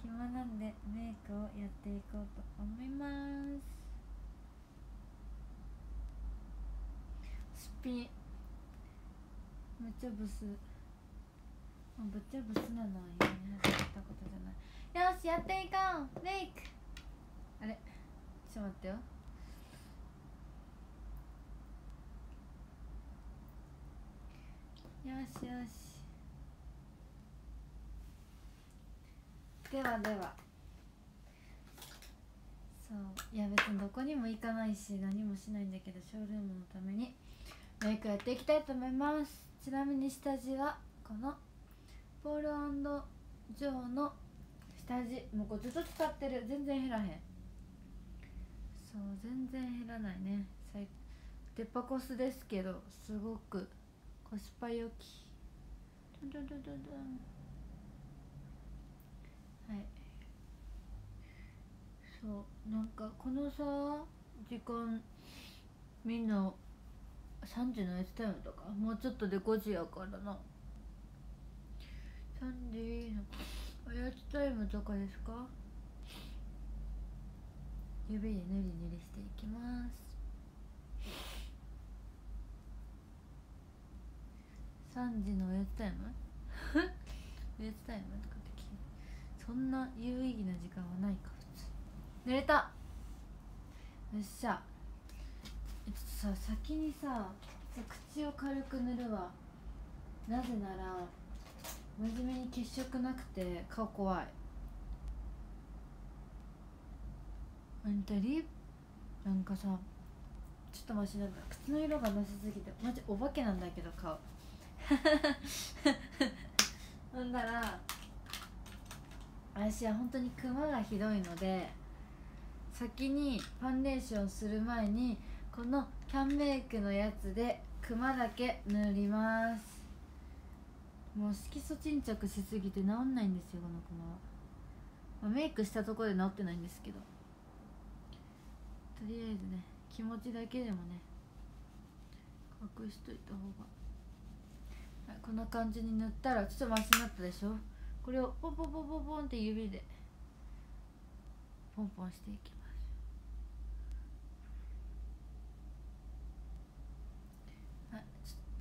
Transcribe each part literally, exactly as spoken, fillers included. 暇なんでメイクをやっていこうと思います。すっぴんむちゃブス、ぶっちゃブスなのは言い始めたことじゃない。よしやっていこうメイク。あれちょっと待ってよ。よしよし、ではでは。そう、いや別にどこにも行かないし何もしないんだけど、ショールームのためにメイクやっていきたいと思います。ちなみに下地はこのポール&ジョーの下地、もうこれずっと使ってる。全然減らへん。そう、全然減らないね。デパコスですけどすごくコスパ良き。ドンドンドンドン。はい、そう、なんかこのさ時間みんなさんじのやつタイムとか、もうちょっとでごじやからな。さんじおやつタイムとかですか。指でぬりぬりしていきます。さんじのおやつタイムおやつタイムとかって聞いて、そんな有意義な時間はないか普通。寝れた。よっしゃ。ちょっとさ先にさ口を軽く塗るわ。なぜなら真面目に血色なくて顔怖い。あんたリなんかさちょっとマシなんだ。靴の色がなさすぎてマジお化けなんだけど顔ほんだら私は本当にクマがひどいので、先にファンデーションする前にこのキャンメイクのやつでクマだけ塗ります。もう色素沈着しすぎて治んないんですよこのクマは、まあ、メイクしたところで治ってないんですけど、とりあえずね気持ちだけでもね隠しといた方が。こんな感じに塗ったらちょっとマシになったでしょ。これをポンポンポンポンポンって指でポンポンしていきます。あ、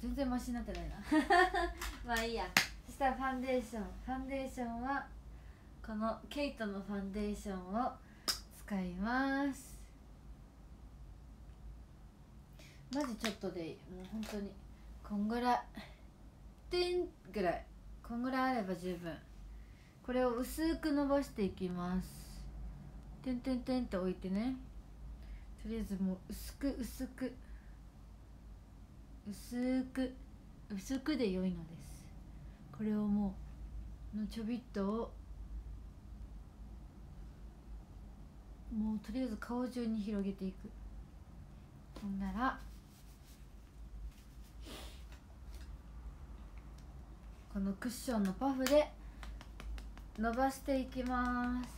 全然マシになってないなまあいいや。そしたらファンデーション、ファンデーションはこのケイトのファンデーションを使います。マジちょっとでいい、もう本当にこんぐらいぐらい、こんぐらいあれば十分。これを薄く伸ばしていきます。てんてんてんって置いてね。とりあえずもう薄く薄く薄く薄くで良いのです。これをもうのちょびっとをもうとりあえず顔中に広げていく。ほんならこのクッションのパフで伸ばしていきます。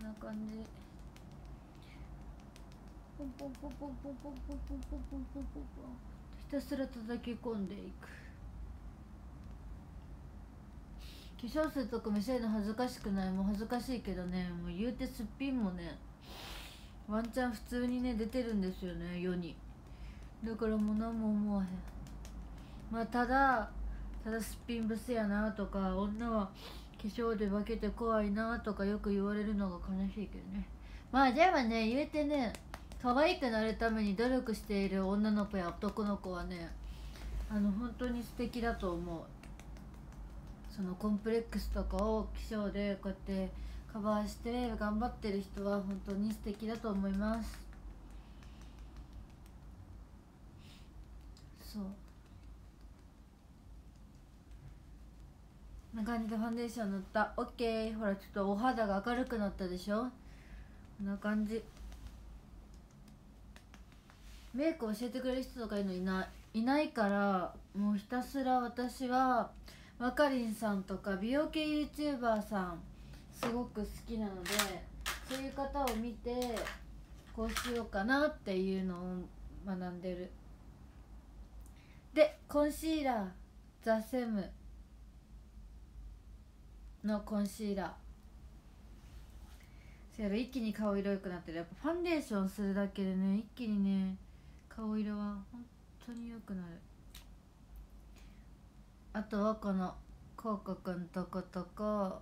こんな感じ。ポンポンポンポンポンポンポンポンポンポンポンポンポン、ひたすら叩き込んでいく。化粧水とか見せるの恥ずかしくない。もう恥ずかしいけどね、もう言うてすっぴんもねワンチャン普通にね出てるんですよね世に。だからもう何も思わへん。まあただただすっぴんブスやなとか、女は化粧で化けて怖いなとかよく言われるのが悲しいけどね。まあでもね言うてね可愛くなるために努力している女の子や男の子はね、あの本当に素敵だと思う。そのコンプレックスとかを化粧でこうやってカバーして頑張ってる人は本当に素敵だと思います。そう、こんな感じでファンデーション塗った。オッケー、ほらちょっとお肌が明るくなったでしょ。こんな感じ。メイク教えてくれる人とかいうのいないいないから、もうひたすら私はわかりんさんとか美容系 YouTuber さんすごく好きなので、そういう方を見てこうしようかなっていうのを学んでる。でコンシーラーザセムのコンシーラー。そういえば一気に顔色良くなってる。やっぱファンデーションするだけでね、一気にね顔色は本当に良くなる。あとはこのコウコくんとことこ、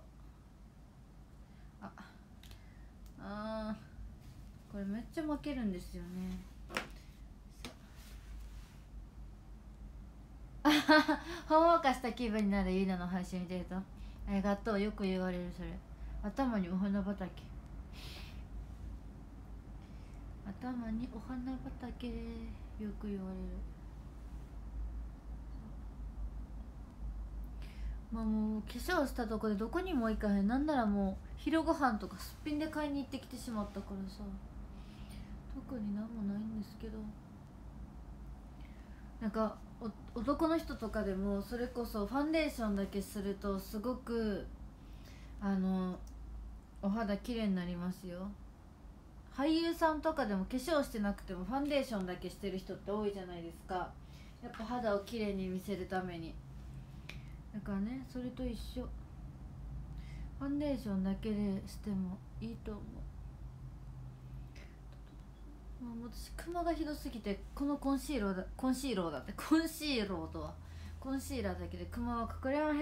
ああー、これめっちゃ負けるんですよね。あはは、ほんわかした気分になるゆいなの配信見てると、ありがとう、よく言われる。それ頭にお花畑、頭にお花畑、よく言われる。まあもう化粧したとこでどこにも行かへん。なんならもう昼ご飯とかすっぴんで買いに行ってきてしまったからさ、特になんもないんですけど、なんかお男の人とかでもそれこそファンデーションだけするとすごくあのお肌綺麗になりますよ。俳優さんとかでも化粧してなくてもファンデーションだけしてる人って多いじゃないですか、やっぱ肌を綺麗に見せるために。だからね、それと一緒、ファンデーションだけでしてもいいと思う。もう私クマがひどすぎて、このコンシーラーだコンシーラーだってコンシーラーとはコンシーラーだけでクマは隠れまへん。も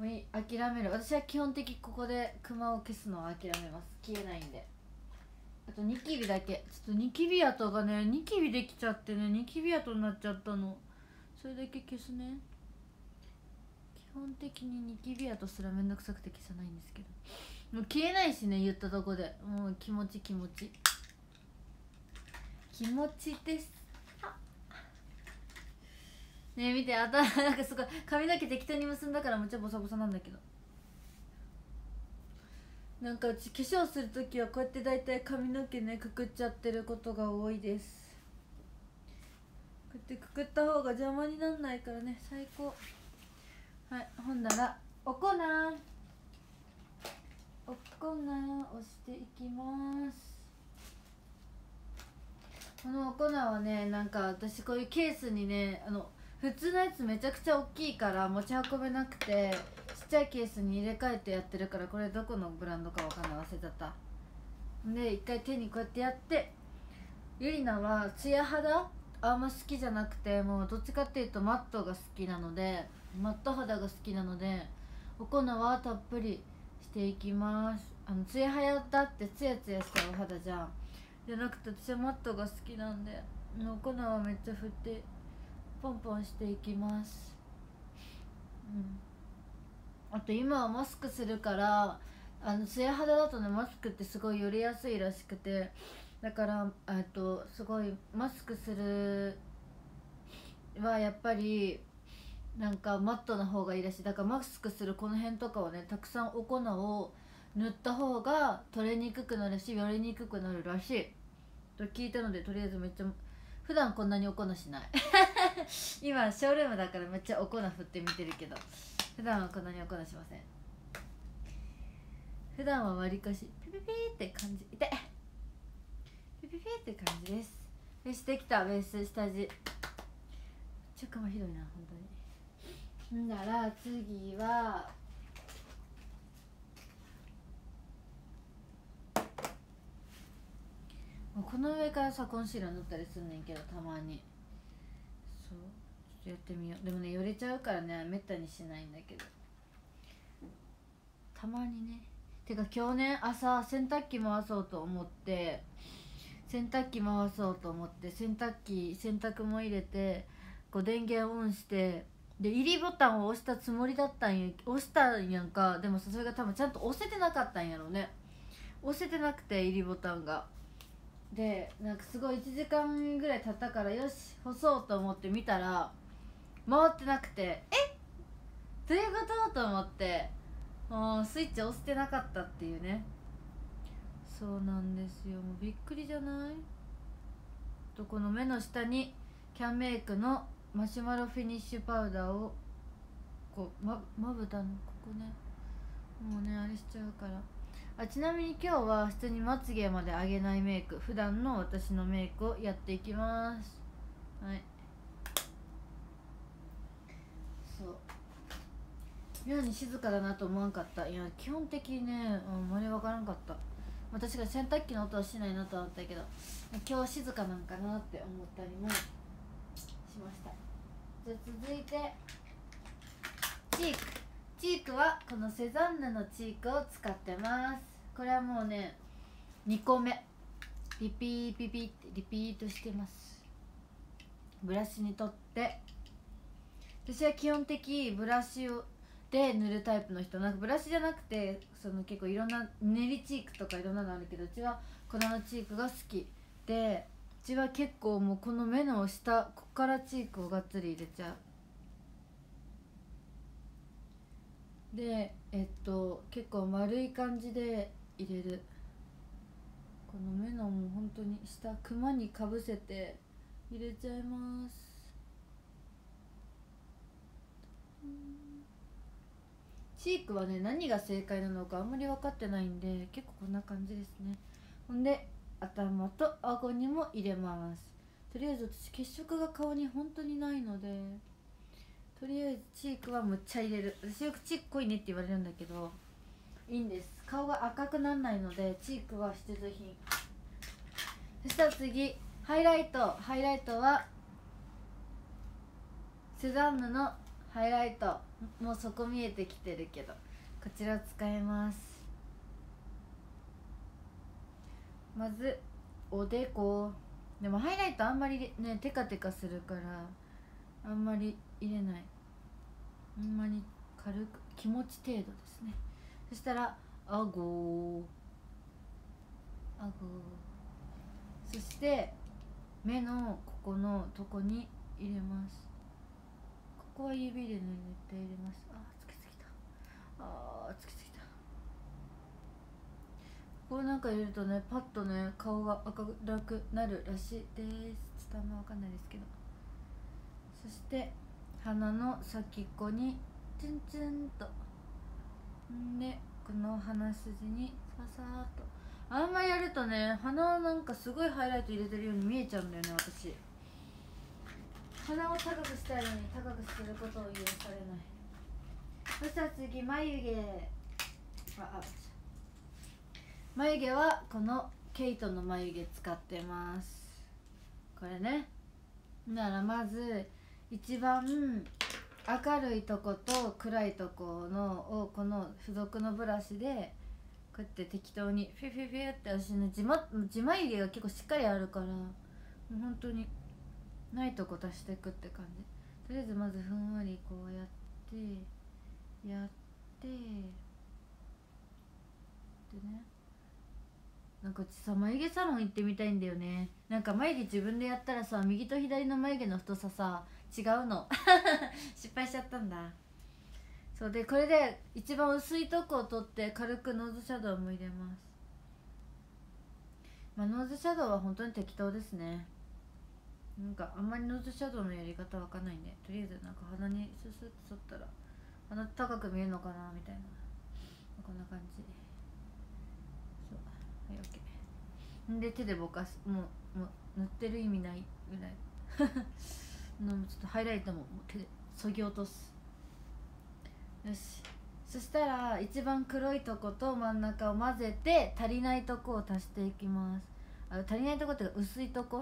ういい、諦める。私は基本的ここでクマを消すのは諦めます。消えないんで。あとニキビだけ、ちょっとニキビ跡がね、ニキビできちゃってね、ニキビ跡になっちゃったの、それだけ消すね。基本的にニキビ跡すらめんどくさくて消さないんですけど、もう消えないしね、言ったとこで。もう気持ち気持ち気持ちです。ねえ見て、頭なんかすごい髪の毛適当に結んだからめっちゃボサボサなんだけど、なんかうち化粧するときはこうやってだいたい髪の毛ねくくっちゃってることが多いです。こうやってくくった方が邪魔にならないからね、最高。はい、ほんだらおコーナーおコーナーをしていきます。このおコーナーはね、なんか私こういうケースにね、あの普通のやつめちゃくちゃ大きいから持ち運べなくて、ちっちゃいケースに入れ替えてやってるから、これどこのブランドかわかんない、忘れちゃった。で一回手にこうやってやって、ゆりなはツヤ肌あんま好きじゃなくて、もうどっちかっていうとマットが好きなので、マット肌が好きなので、お粉はたっぷりしていきます。あのツヤ肌ってツヤツヤしたお肌じゃん、じゃなくて私はマットが好きなんで、お粉はめっちゃ振ってポンポンしていきます。うん、あと今はマスクするから、あのツヤ肌だとね、マスクってすごい寄りやすいらしくて、だからえっとすごいマスクするはやっぱりなんかマットの方がいいらしい。だからマスクするこの辺とかをね、たくさんお粉を塗った方が取れにくくなるし、よれにくくなるらしいと聞いたので、とりあえずめっちゃ普段こんなにお粉しない。今ショールームだからめっちゃお粉振ってみてるけど、普段はこんなにお粉しません。普段はわりかしピピピーって感じ、痛い、ピピピーって感じです。よし、できた。ベース、下地、めっちゃクマひどいな、本当に。なら次はこの上からさコンシーラー塗ったりすんねんけど、たまに。そう、ちょっとやってみよう。でもね、よれちゃうからね、めったにしないんだけど、たまにね。てか今日ね、朝洗濯機回そうと思って洗濯機回そうと思って洗濯機洗濯も入れて、こう電源オンしてで入りボタンを押したつもりだったんや、押したんやんか。でもさ、それが多分ちゃんと押せてなかったんやろうね。押せてなくて入りボタンが、でなんかすごいいちじかんぐらい経ったから、よし干そうと思って見たら回ってなくて、えっどういうことと思って、もうスイッチ押してなかったっていうね。そうなんですよ、もうびっくりじゃない。とこの目の下にキャンメイクのマシュマロフィニッシュパウダーをこう ま, まぶたのここね、もうねあれしちゃうから。あ、ちなみに今日は普通にまつげまで上げないメイク、普段の私のメイクをやっていきます。はい、そう妙に静かだなと思わんかった。いや基本的にね、うん、あんまり分からんかった。確かに洗濯機の音はしないなと思ったけど、今日は静かなんかなって思ったりもしました。じゃ続いてチーク。チークはこのセザンヌのチークを使ってます。これはもうねにこめリピーピピってリピートしてます。ブラシにとって、私は基本的ブラシをで塗るタイプの人、なんかブラシじゃなくてその結構いろんな練りチークとかいろんなのあるけど、うちは粉のチークが好きで、うちは結構もうこの目の下、ここからチークをがっつり入れちゃう。でえっと結構丸い感じで入れる。この目のもう本当に下、クマにかぶせて入れちゃいます。チークはね何が正解なのかあんまり分かってないんで、結構こんな感じですね。ほんで頭と顎にも入れます。とりあえず私血色が顔に本当にないので、とりあえずチークはむっちゃ入れる。私よくチーク濃いねって言われるんだけど、いいんです、顔が赤くならないのでチークは必需品。そしたら次ハイライト。ハイライトはセザンヌのハイライト、もうそこ見えてきてるけど、こちら使います。まずおでこ。でもハイライトあんまりねテカテカするからあんまり入れない。ほんまに軽く気持ち程度ですね。そしたらあごあご、そして目のここのとこに入れます。ここは指でね、絶対入れます。あー、つきすぎた。あー、つきすぎた。これなんか入れるとね、パッとね、顔が赤くなるらしいです。ちょっとあんま分かんないですけど。そして、鼻の先っこに、ツンツンと。んで、この鼻筋に、ささーっと。あんまやるとね、鼻なんかすごいハイライト入れてるように見えちゃうんだよね、私。鼻を高くしたいのに高くすることを許されない。そしたら次眉毛。ああ眉毛はこのケイトの眉毛使ってます。これね、ならまず一番明るいとこと暗いとこのをこの付属のブラシでこうやって適当にフィフィフィって押しね、地ま、地眉毛が結構しっかりあるから、もう本当にないとこ足していくって感じ。とりあえずまずふんわりこうやってやってでね、なんかうちさ眉毛サロン行ってみたいんだよね。なんか眉毛自分でやったらさ、右と左の眉毛の太ささ違うの失敗しちゃったんだ。そうで、これで一番薄いとこを取って軽くノーズシャドウも入れます。まあノーズシャドウは本当に適当ですね。なんかあんまりノーズシャドウのやり方わかんないんで、とりあえずなんか鼻にススッと沿ったら鼻高く見えるのかなみたいな、こんな感じ。そうはい OK で手でぼかす、もうもう塗ってる意味ないぐらいのちょっとハイライトももう手でそぎ落とす。よし、そしたら一番黒いとこと真ん中を混ぜて足りないとこを足していきます。あ、足りないとこっていうか薄いとこ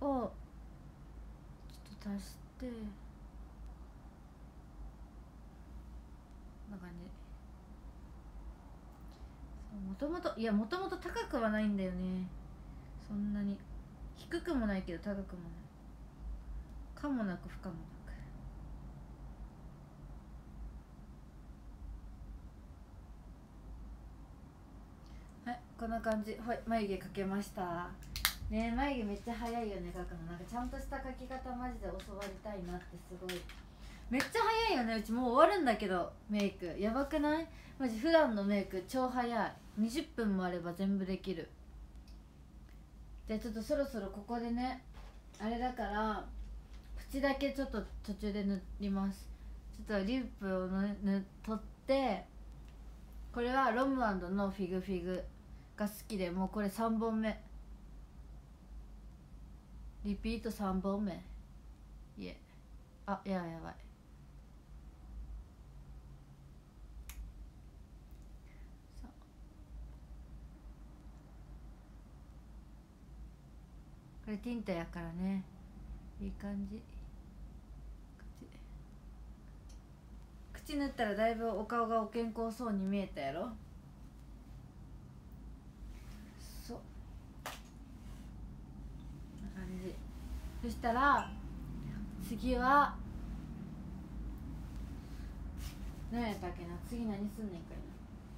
をちょっと足して、こんな感じ。もともといやもともと高くはないんだよね。そんなに低くもないけど高くもない、かもなく不可もなく。はい、こんな感じ。はい、眉毛描けましたね。眉毛めっちゃ早いよね、描くの。なんかちゃんとした描き方マジで教わりたいなってすごい。めっちゃ早いよね、うちもう終わるんだけど。メイクやばくない？マジ普段のメイク超早い。にじゅっぷんもあれば全部できる。じゃあちょっとそろそろここでね、あれだから口だけちょっと途中で塗ります。ちょっとリップを塗取って、これはロム&のフィグフィグが好きで、もうこれさんぼんめ、リピートさんぼんめ。いえ、あ、やばいやばい。れティンタやからね、いい感じ。口塗ったらだいぶお顔がお健康そうに見えたやろ。そう、こんな感じ。そしたら次は何やったっけな、次何すんねん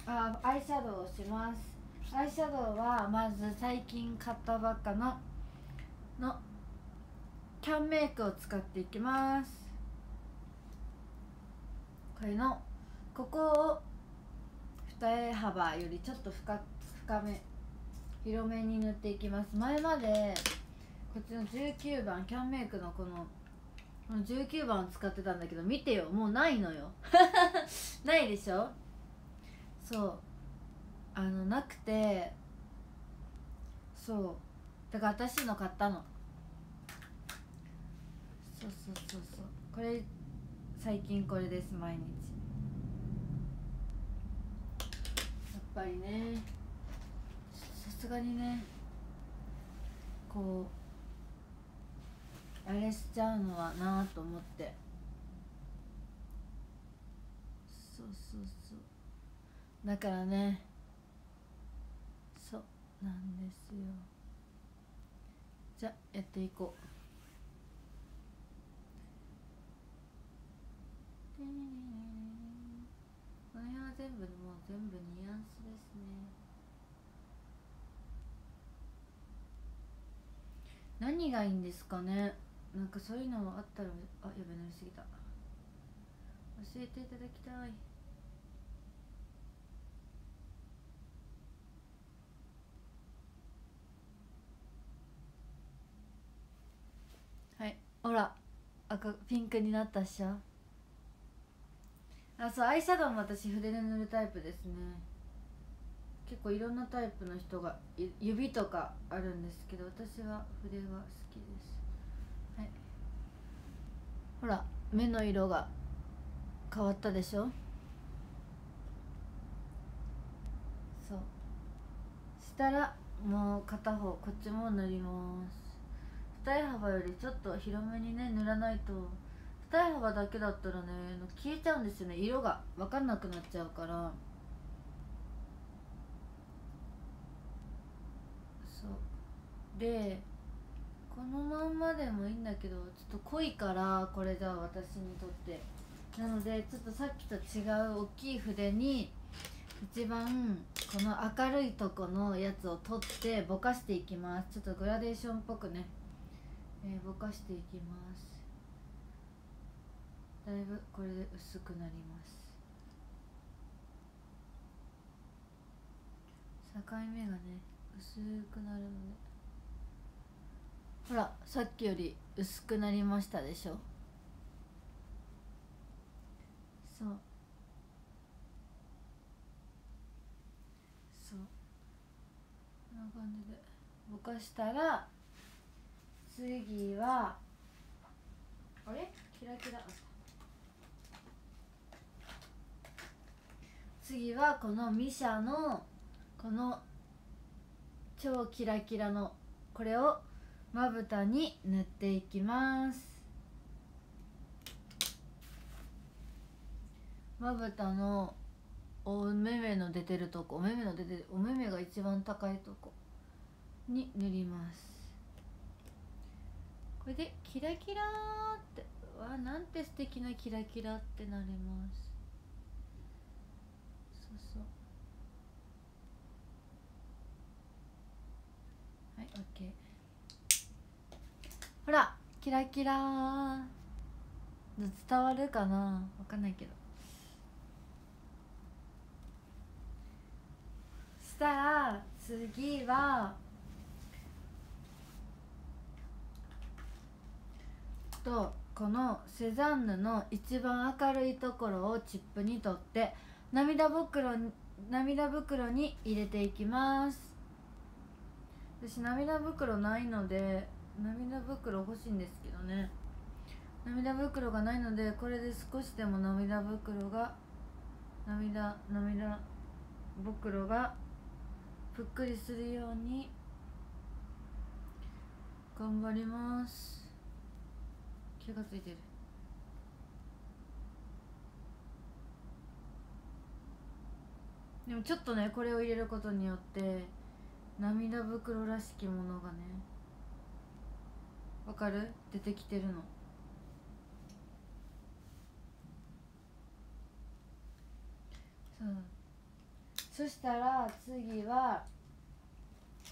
かいな。あ、アイシャドウをします。アイシャドウはまず最近買ったばっかののキャンメイクを使っていきます。これのここを二重幅よりちょっと 深, 深め広めに塗っていきます。前までこっちのじゅうきゅうばんキャンメイクのこのこのじゅうきゅうばんを使ってたんだけど、見てよ、もうないのよないでしょ。そう、あのなくて、そうだから私の買ったの。そうそうそうそう、これ最近これです。毎日やっぱりね、さすがにね、こうあれしちゃうのはなぁと思って。そうそうそう、だからね、そうなんですよ。じゃあやっていこう。この辺は全部もう全部ニュアンスですね。何がいいんですかね、なんかそういうのあったら。あ、やべ、塗りすぎた。教えていただきたい。はい、ほら赤ピンクになったっしょ。あ、そう、アイシャドウも私筆で塗るタイプですね。結構いろんなタイプの人が指とかあるんですけど、私は筆は好きです。はい、ほら目の色が変わったでしょ。そうしたらもう片方こっちも塗ります。二重幅よりちょっと広めにね塗らないと、二重幅だけだったらね消えちゃうんですよね、色が分かんなくなっちゃうから。そうで、このまんまでもいいんだけど、ちょっと濃いからこれじゃあ私にとって、なのでちょっとさっきと違う大きい筆に一番この明るいとこのやつを取ってぼかしていきます。ちょっとグラデーションっぽくね、えー、ぼかしていきます。だいぶこれで薄くなります。境目がね薄くなるので、ほらさっきより薄くなりましたでしょ。そうそう、こんな感じでぼかしたら、次はあれキラキラ、次はこのミシャのこの超キラキラのこれをまぶたに塗っていきます。まぶたのお目目の出てるとこ、お目目の出てる、お目目が一番高いとこに塗ります。これでキラキラーって、わ、なんて素敵なキラキラってなります。はい、 OK。 ほらキラキラー、伝わるかな、分かんないけど。そしたら次はとこのセザンヌの一番明るいところをチップに取って涙袋、涙袋に入れていきます。私涙袋ないので、涙袋欲しいんですけどね、涙袋がないので、これで少しでも涙袋が涙涙袋がぷっくりするように頑張ります。気がついてる。でもちょっとね、これを入れることによって涙袋らしきものがね、わかる？出てきてるの。そう。そしたら次は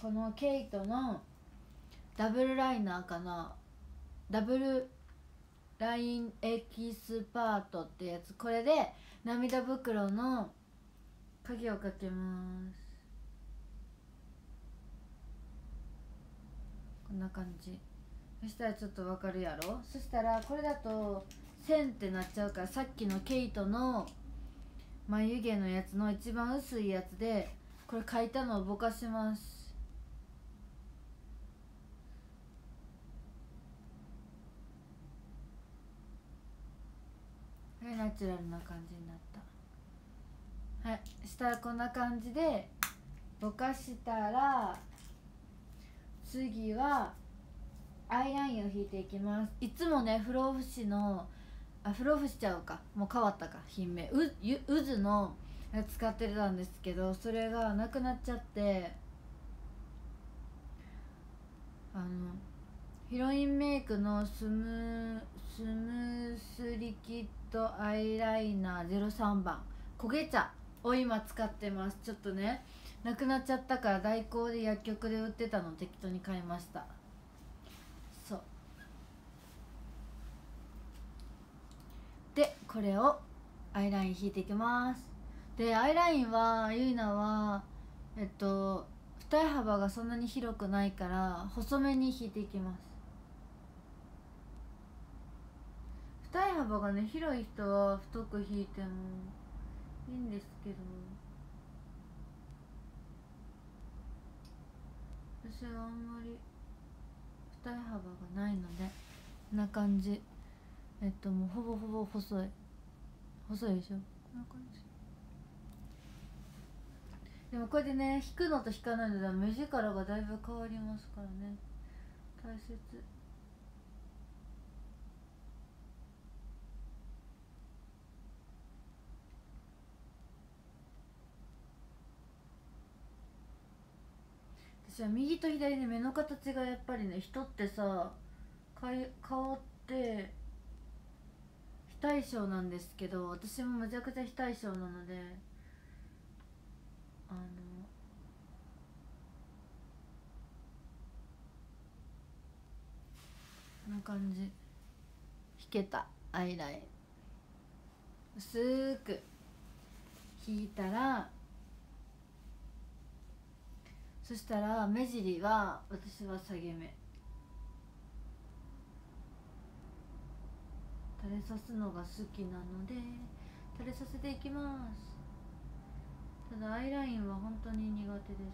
このケイトのダブルライナーかな、ダブルラインエキスパートってやつ。これで涙袋の影をかけます。こんな感じ。そしたらちょっとわかるやろ。そしたらこれだと線ってなっちゃうから、さっきのケイトの眉毛のやつの一番薄いやつでこれ描いたのをぼかします。はい、ナチュラルな感じになった。はい、したらこんな感じでぼかしたら、次はアイラインを引いていきます。いつもね、不老不死のあ不老不死ちゃうか、もう変わったか、品名うゆ渦の使ってたんですけど、それがなくなっちゃって、あのヒロインメイクのスムスムースリキッドアイライナーゼロさんばん焦げ茶を今使ってます。ちょっとねなくなっちゃったから、代行で薬局で売ってたの適当に買いました。そうで、これをアイライン引いていきます。でアイラインはゆいなはえっと二重幅がそんなに広くないから細めに引いていきます。二重幅がね、広い人は太く引いてもいいんですけど、私はあんまり二重幅がないのでこんな感じ。えっともうほぼほぼ細い細いでしょ、こんな感じ。でもこれでね、引くのと引かないのでは目力がだいぶ変わりますからね、大切。私は右と左で目の形がやっぱりね、人ってさ、顔って非対称なんですけど、私もむちゃくちゃ非対称なので、あのこんな感じ。引けたアイライン薄く引いたら、そしたら目尻は私は下げ目、垂れさすのが好きなので垂れさせていきます。ただアイラインは本当に苦手ですね。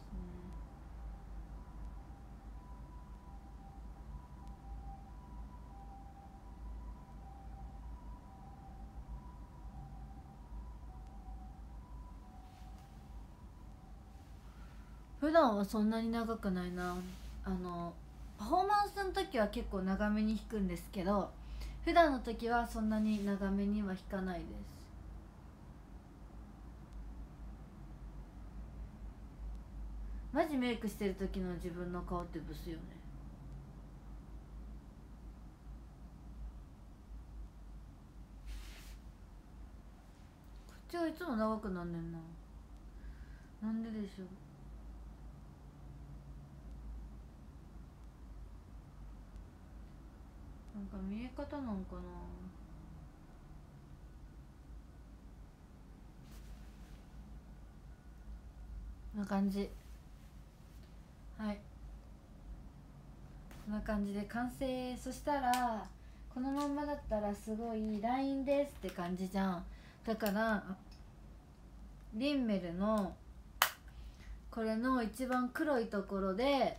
普段はそんなに長くないな。あのパフォーマンスの時は結構長めに弾くんですけど、普段の時はそんなに長めには弾かないです。マジメイクしてる時の自分の顔ってブスよね。こっちはいつも長くなんねんな。なんででしょう。なんか見え方なんかな。こんな感じ。はい、こんな感じで完成。そしたらこのまんまだったらすごいラインですって感じじゃん。だからリンメルのこれの一番黒いところで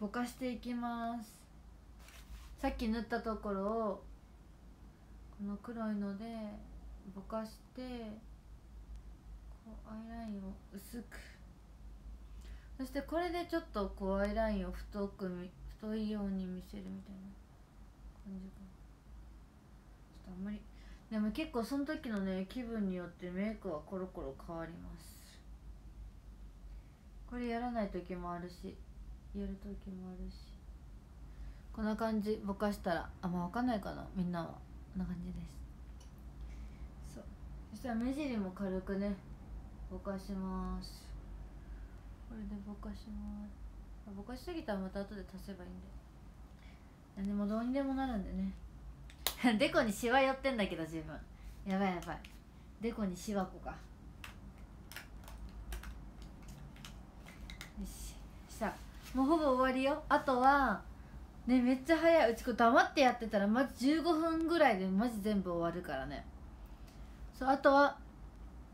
ぼかしていきます。さっき塗ったところをこの黒いのでぼかして、アイラインを薄く。そしてこれでちょっとこうアイラインを太く太いように見せるみたいな感じかな。ちょっとあんまりでも結構その時のね気分によってメイクはコロコロ変わります。これやらない時もあるしやる時もあるし、こんな感じぼかしたらあんま分かんないかな、みんなはこんな感じです。そう、そしたら目尻も軽くねぼかします。これでぼかします。ぼかしすぎたらまた後で足せばいいんで、何でもどうにでもなるんでねでこにシワ寄ってんだけど自分やばいやばい、でこにシワこかよし。さあもうほぼ終わりよ。あとはねめっちゃ早いうちこう黙ってやってたらまずじゅうごふんぐらいでマジ全部終わるからね。そう、あとは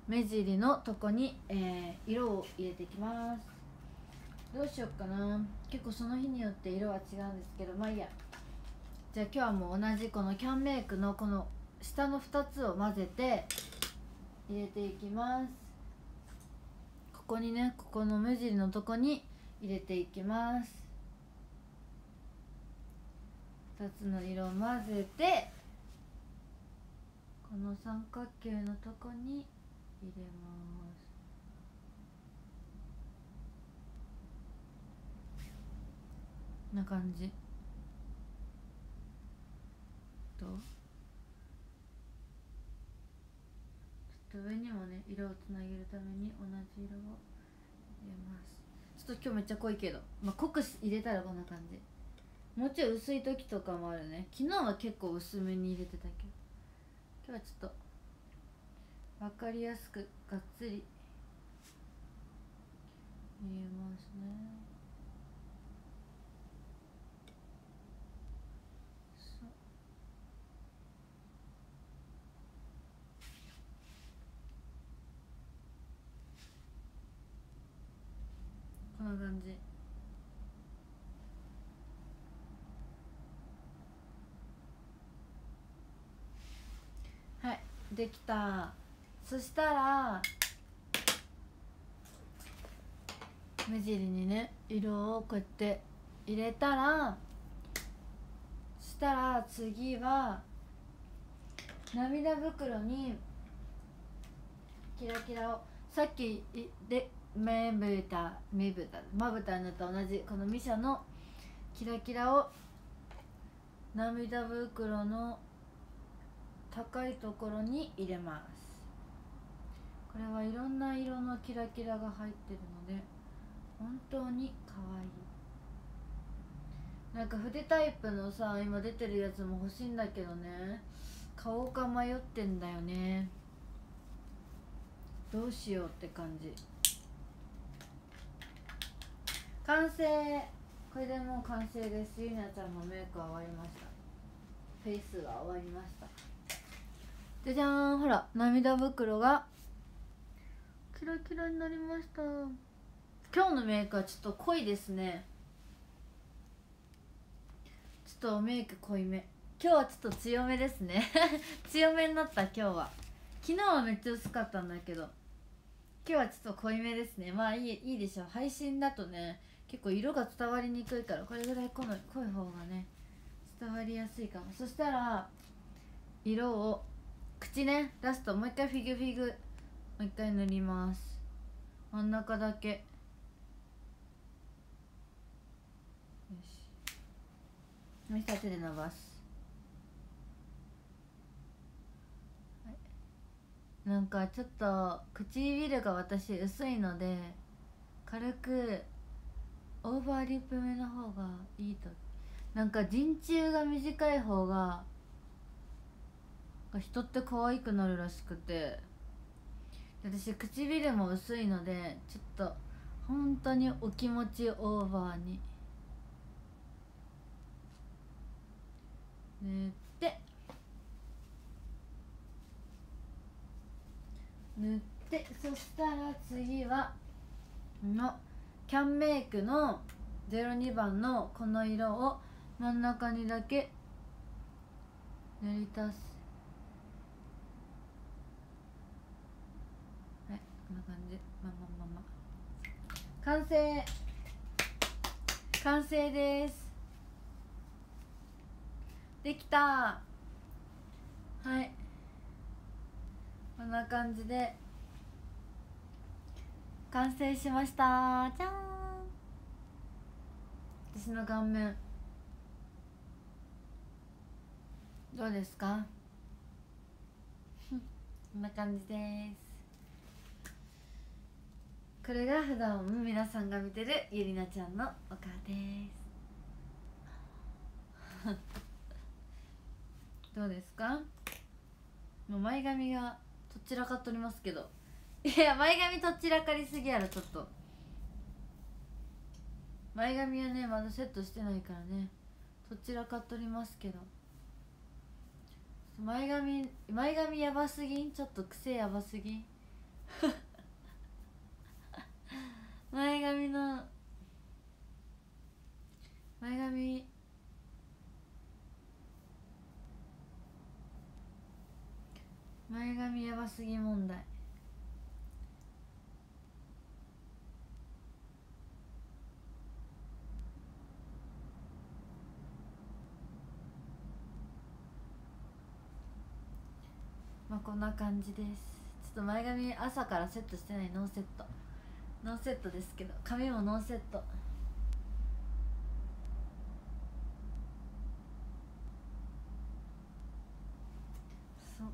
目尻のとこに、えー、色を入れていきます。どうしよっかな、結構その日によって色は違うんですけど、まあいいや。じゃあ今日はもう同じこのキャンメイクのこの下のふたつを混ぜて入れていきます。ここにね、ここの目尻のとこに入れていきます。ふたつの色を混ぜてこの三角形のとこに入れます。こんな感じ。ちょっと上にもね色をつなげるために同じ色を入れます。ちょっと今日めっちゃ濃いけど、まあ、濃く入れたらこんな感じ。もうちょい薄い時とかもあるね。昨日は結構薄めに入れてたけど、今日はちょっと分かりやすくがっつり入れますね。こんな感じ。はい、できた。そしたら目尻にね色をこうやって入れたら、そしたら次は涙袋にキラキラを、さっきで目ぶた目ぶたまぶたのと同じこのミシャのキラキラを涙袋の高いところに入れます。これはいろんな色のキラキラが入ってるので本当に可愛い。なんか筆タイプのさ今出てるやつも欲しいんだけどね、買おうか迷ってんだよね。どうしようって感じ。完成。これでもう完成です。ゆいなちゃんもメイクは終わりました。フェイスは終わりました。じゃじゃーん、ほら涙袋がキラキラになりました。今日のメイクはちょっと濃いですね。ちょっとメイク濃いめ、今日はちょっと強めですね強めになった。今日は、昨日はめっちゃ薄かったんだけど今日はちょっと濃いめですね。まあいい、いいでしょう。配信だとね結構色が伝わりにくいからこれぐらい濃い方がね伝わりやすいかも。そしたら色を口ね、ラストもう一回フィグフィグもう一回塗ります。真ん中だけよし、そしたら手で伸ばす。なんかちょっと唇が私薄いので軽くオーバーリップ目の方がいいと、なんか陣中が短い方が人って可愛くなるらしくて、私唇も薄いのでちょっと本当にお気持ちオーバーに塗って塗って、そしたら次はのキャンメイクのゼロにばんのこの色を真ん中にだけ塗り足す。はい、こんな感じ。まんまんまんま完成、完成です。できた。はい、こんな感じで完成しました。じゃーん。私の顔面どうですか？こんな感じです。これが普段皆さんが見てるゆりなちゃんのお顔ですどうですか？もう前髪がとっちらかっとりますけど、いや前髪とっちらかりすぎやろ。ちょっと前髪はねまだセットしてないからね、とっちらかっとりますけど、前髪前髪やばすぎん？ちょっと癖やばすぎん前髪の前髪前髪やばすぎ問題。まあこんな感じです。ちょっと前髪朝からセットしてない。ノーセットノーセットですけど、髪もノーセット。そう、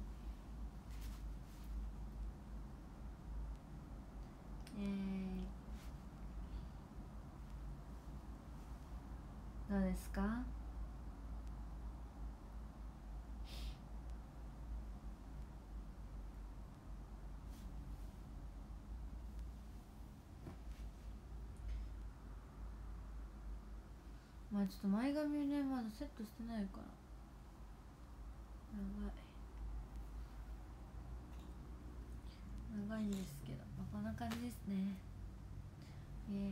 イエーイ。どうですか？まあちょっと前髪ねまだセットしてないから長い長いんですけど、まあ、こんな感じですね。イエーイ。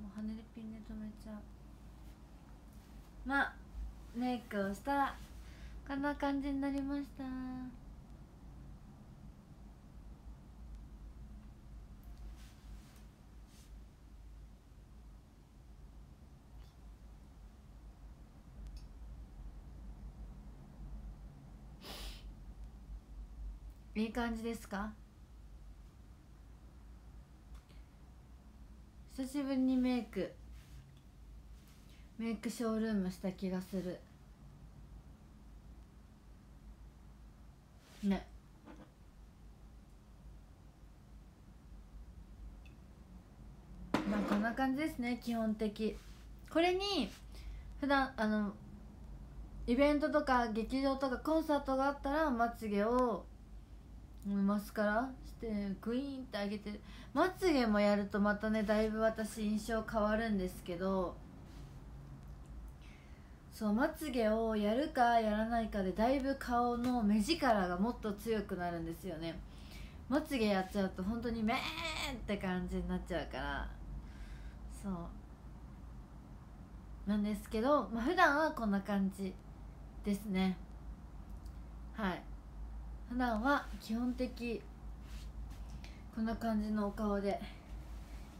もうハネリピンで留めちゃう。まあメイクをしたらこんな感じになりました。いい感じですか？久しぶりにメイクメイクショールームした気がするね。まあこんな感じですね。基本的これに普段あのイベントとか劇場とかコンサートがあったらまつげをマスカラしてグイーンって上げてる。まつげもやるとまたねだいぶ私印象変わるんですけど、そうまつげをやるかやらないかでだいぶ顔の目力がもっと強くなるんですよね。まつげやっちゃうと本当にメーンって感じになっちゃうから、そうなんですけど、まあ、普段はこんな感じですね。はい、普段は基本的こんな感じのお顔で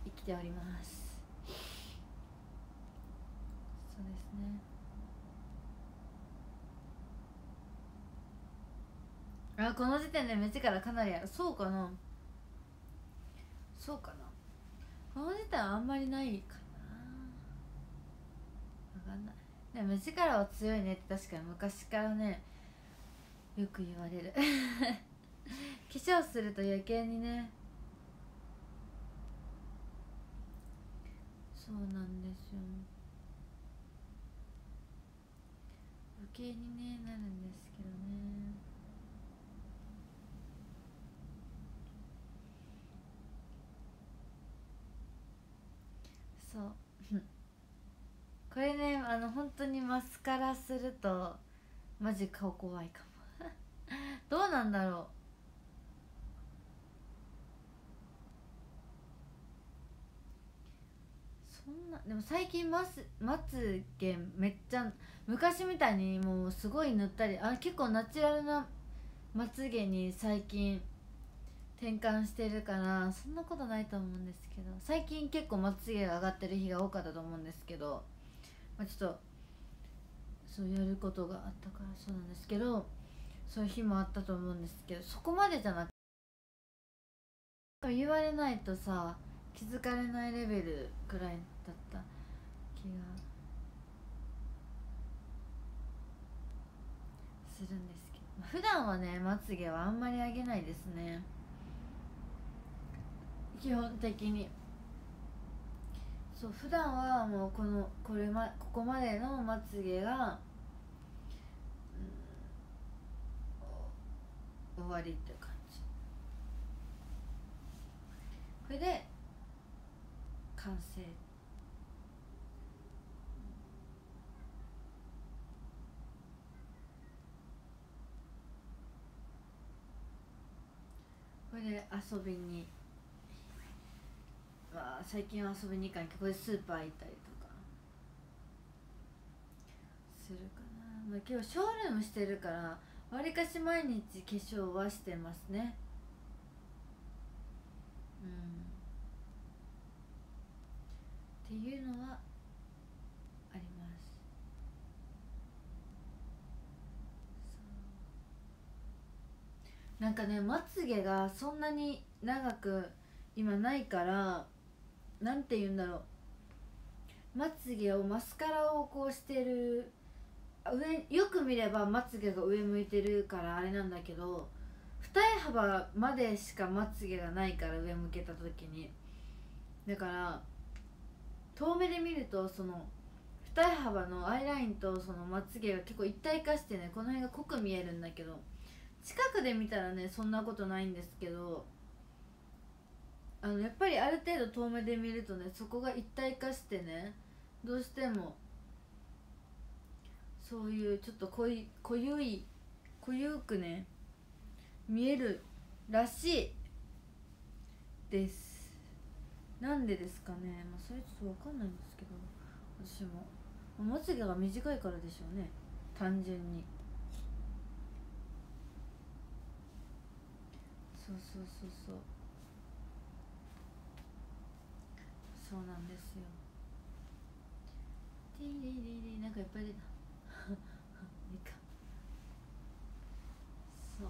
生きております。そうですね。あ、この時点で目力かなりある。そうかな、そうかな。この時点はあんまりないかな、分かんない。でも目力は強いねって確かに昔からねよく言われる化粧すると余計にね。そうなんですよ、余計にねなるんですけどね。そうこれねあの本当にマスカラするとマジ顔怖いかも。どうなんだろう。そんなでも最近まつげめっちゃ昔みたいにもうすごい塗ったり、あ結構ナチュラルなまつげに最近転換してるからそんなことないと思うんですけど、最近結構まつげが上がってる日が多かったと思うんですけど、まあ、ちょっとそうやることがあったからそうなんですけど、そういう日もあったと思うんですけど、そこまでじゃなくて言われないとさ気づかれないレベルくらいだった気がするんですけど、普段はねまつげはあんまり上げないですね、基本的に。そう普段はもうこのこれまここまでのまつげが、うん、終わりって感じ。これで完成。これで遊びに。最近は遊びに行かないけど、ここでスーパー行ったりとかするかな、まあ、今日ショールームしてるからわりかし毎日化粧はしてますね。うんっていうのはあります。そうなんかねまつげがそんなに長く今ないから、なんて言うんだろう、まつげをマスカラをこうしてる、上よく見ればまつげが上向いてるからあれなんだけど、二重幅までしかまつげがないから上向けた時に、だから遠目で見るとその二重幅のアイラインとそのまつげが結構一体化してね、この辺が濃く見えるんだけど、近くで見たらねそんなことないんですけど、あのやっぱりある程度遠目で見るとねそこが一体化してね、どうしてもそういうちょっと濃い濃ゆい濃ゆくね見えるらしいです。なんでですかね、まあ、それちょっと分かんないんですけど、私もまつげが短いからでしょうね、単純に。そうそうそうそうそうなんですよ。ティリリリなんかいっぱい出た。いいか。そう。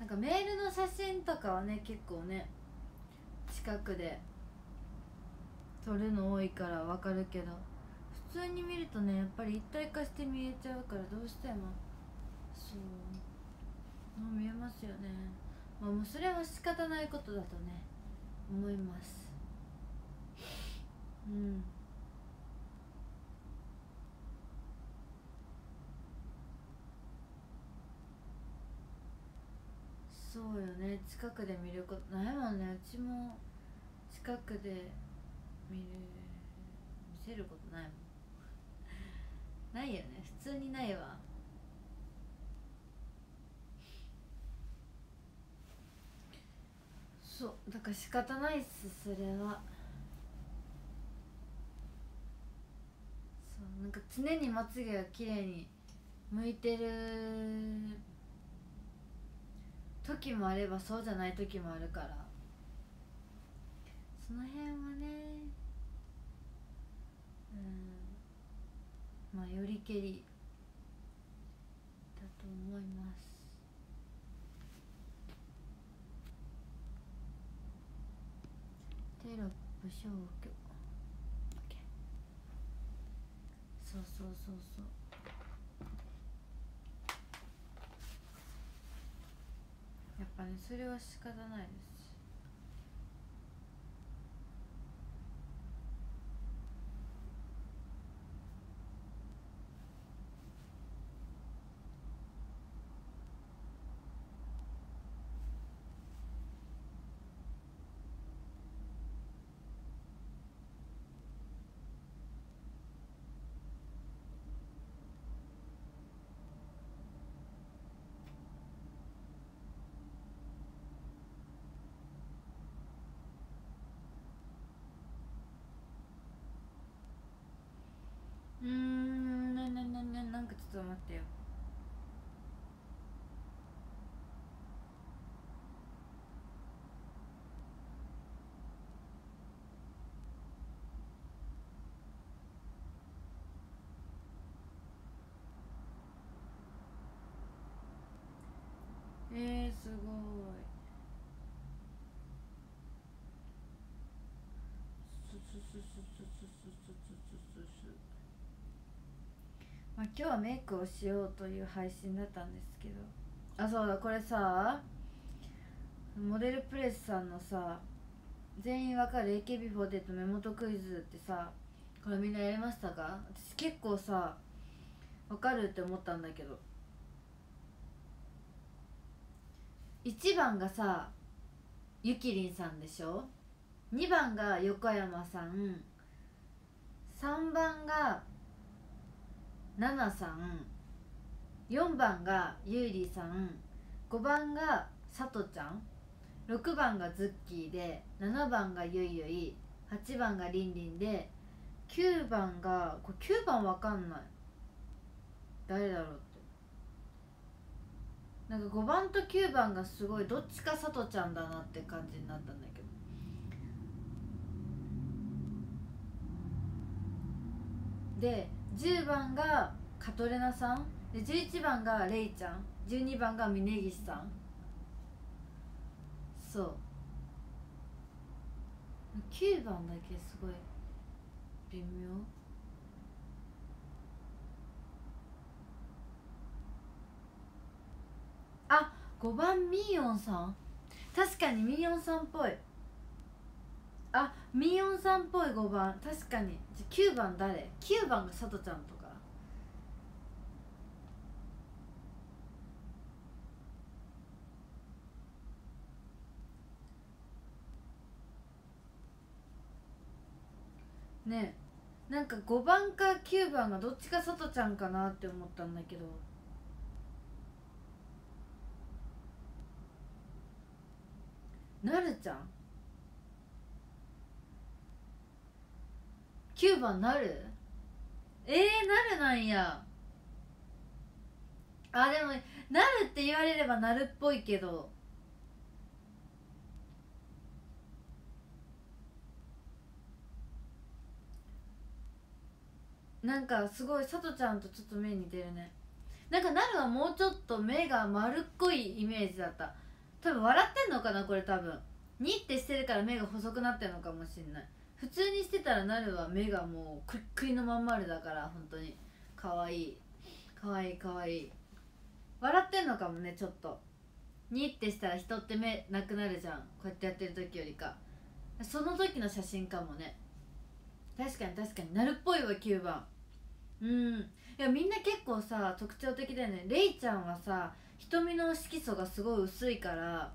なんかメールの写真とかはね結構ね近くで撮るの多いからわかるけど、普通に見るとねやっぱり一体化して見えちゃうからどうしてもそう。見えますよね、まあ、もうそれは仕方ないことだとね思います。うん、そうよね、近くで見ることないもんね。うちも近くで見る見せることないもんないよね、普通にないわ。そうだから仕方ないっす、それは。そうなんか常にまつげが綺麗に向いてる時もあればそうじゃない時もあるから、その辺はねうん、まあよりけりだと思います。テロップ消去、そうそうそうそう。やっぱねそれは仕方ないですし、うーん、なななななんかちょっと待ってよ。ねえ、すごい。まあ、今日はメイクをしようという配信だったんですけど、あ、そうだ、これさ、モデルプレスさんのさ、全員わかる エーケービーフォーティーエイト 目元クイズってさ、これみんなやりましたか？私結構さ、わかるって思ったんだけど、いちばんがさゆきりんさんでしょ、にばんが横山さん、さんばんがななさん、よんばんがゆいりさん、ごばんがさとちゃん、ろくばんがズッキーで、ななばんがゆいゆい、はちばんがりんりんで、きゅうばんが、これきゅうばんわかんない、誰だろうって、なんかごばんときゅうばんがすごいどっちかさとちゃんだなって感じになったんだけど、でじゅうばんがカトレナさんで、じゅういちばんがレイちゃん、じゅうにばんが峯岸さん、そうきゅうばんだけすごい微妙。あ、ごばんミーヨンさん、確かにミーヨンさんっぽい、あ、ミーヨンさんっぽいごばん、確かに。じゃきゅうばん誰？ きゅう 番がさとちゃんとか、ねえ、なんかごばんかきゅうばんがどっちかさとちゃんかなって思ったんだけど、なるちゃん、きゅうばんなる、えー、なるなんや。あ、でもなるって言われればなるっぽいけど、なんかすごいさとちゃんとちょっと目似てるね。なんかなるはもうちょっと目が丸っこいイメージだった。多分笑ってんのかな、これ多分ニってしてるから目が細くなってんのかもしんない。普通にしてたらなるは目がもうクリックリのまん丸だから、本当にかわいいかわいいかわいい。笑ってんのかもね、ちょっとにってしたら人って目なくなるじゃん、こうやってやってる時よりか。その時の写真かもね。確かに確かになるっぽいわきゅうばん。うん、いやみんな結構さ特徴的だよね。れいちゃんはさ瞳の色素がすごい薄いから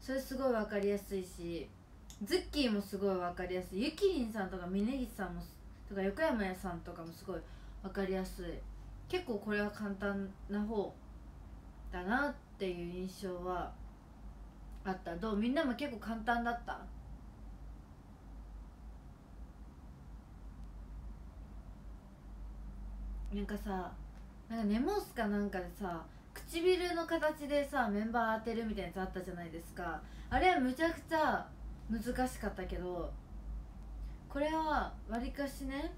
それすごい分かりやすいし、ズッキーもすごい分かりやすい、ゆきりんさんとか峯岸さんもとか横山さんとかもすごい分かりやすい。結構これは簡単な方だなっていう印象はあった。どう？みんなも結構簡単だった？なんかさ、なんかネモスかなんかでさ唇の形でさメンバー当てるみたいなやつあったじゃないですか。あれはむちゃくちゃ難しかったけど、これはわりかしね、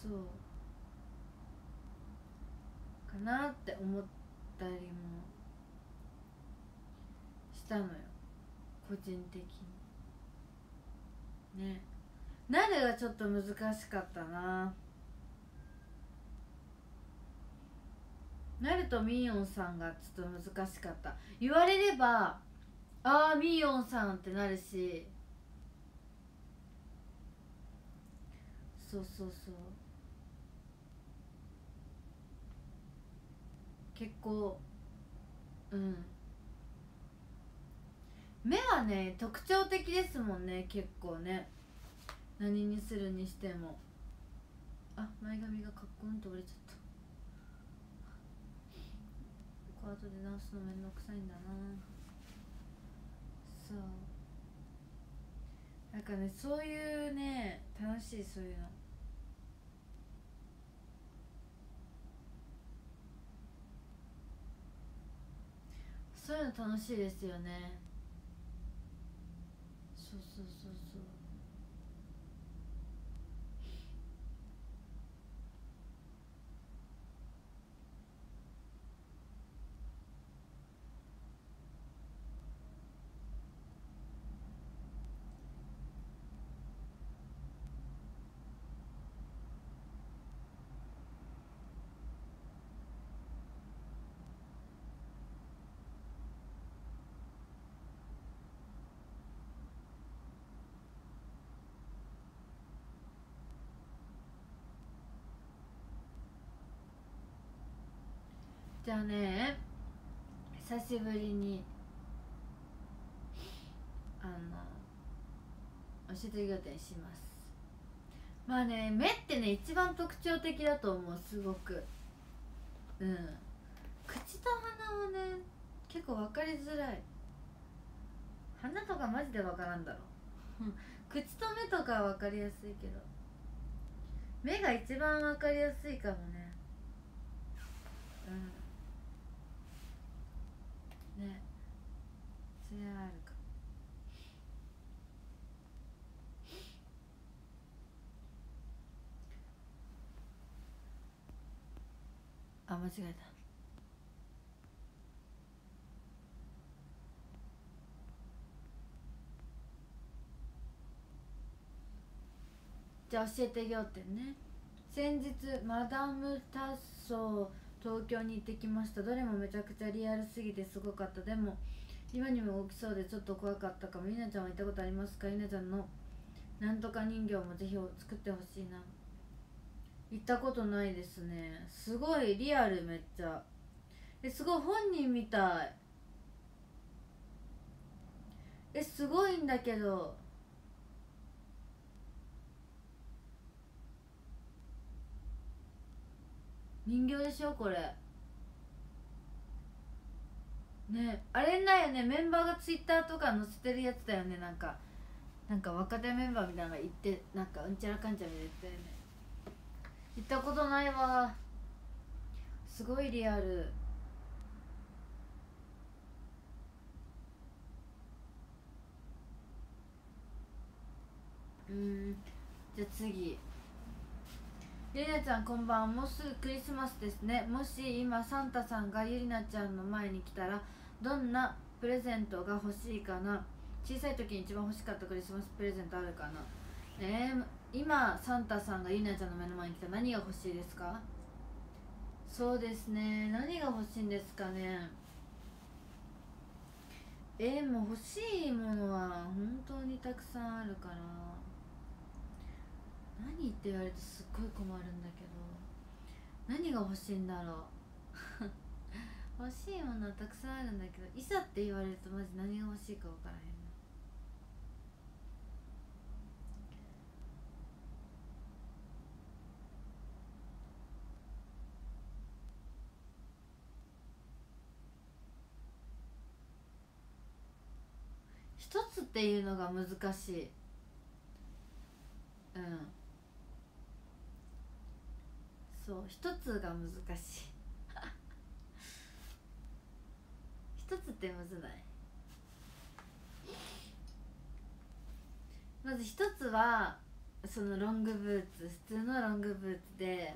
そうかなって思ったりもしたのよ、個人的にね。なるがちょっと難しかったな。なるとみーよんさんがちょっと難しかった。言われればあーみーよんさんってなるし、そうそうそう、結構うん、目はね特徴的ですもんね、結構ね。何にするにしても、あ、前髪がカッコンと折れちゃった。後で直すのめんどくさいんだな。そうなんかね、そういうね楽しい、そういうの。そういうの楽しいですよね。そうそうそうそう、じゃあね、久しぶりにあのお卒業展します。まあね、目ってね一番特徴的だと思う、すごく。うん口と鼻はね結構分かりづらい。鼻とかマジで分からんだろ口と目とかは分かりやすいけど、目が一番分かりやすいかもね。うんね、それはあるか。あ、間違えた。じゃあ教えて仰天ね。先日マダム・タッソー東京に行ってきました。どれもめちゃくちゃリアルすぎてすごかった。でも今にも動きそうでちょっと怖かったかも。ゆなちゃんは行ったことありますか？ゆなちゃんのなんとか人形もぜひ作ってほしいな。行ったことないですね。すごいリアル、めっちゃえすごい本人みたい。えすごいんだけど。人形でしょこれね。あれだよね、メンバーがツイッターとか載せてるやつだよね。なんかなんか若手メンバーみたいなのが行って、なんかうんちゃらかんちゃらみたいな言ったよね。行ったことないわ。すごいリアル。うん、じゃあ次。ゆりなちゃんこんばんは。もうすぐクリスマスですね。もし今サンタさんがゆりなちゃんの前に来たらどんなプレゼントが欲しいかな。小さい時に一番欲しかったクリスマスプレゼントあるかな。えー、今サンタさんがゆりなちゃんの目の前に来たら何が欲しいですか？そうですね、何が欲しいんですかね。えー、もう欲しいものは本当にたくさんあるから、何って言われるとすっごい困るんだけど、何が欲しいんだろう欲しいものはたくさんあるんだけど、いざって言われるとマジ何が欲しいか分からへんな。一つっていうのが難しい。うん、そう、一つが難しい一つってむずない？まず一つはそのロングブーツ、普通のロングブーツで、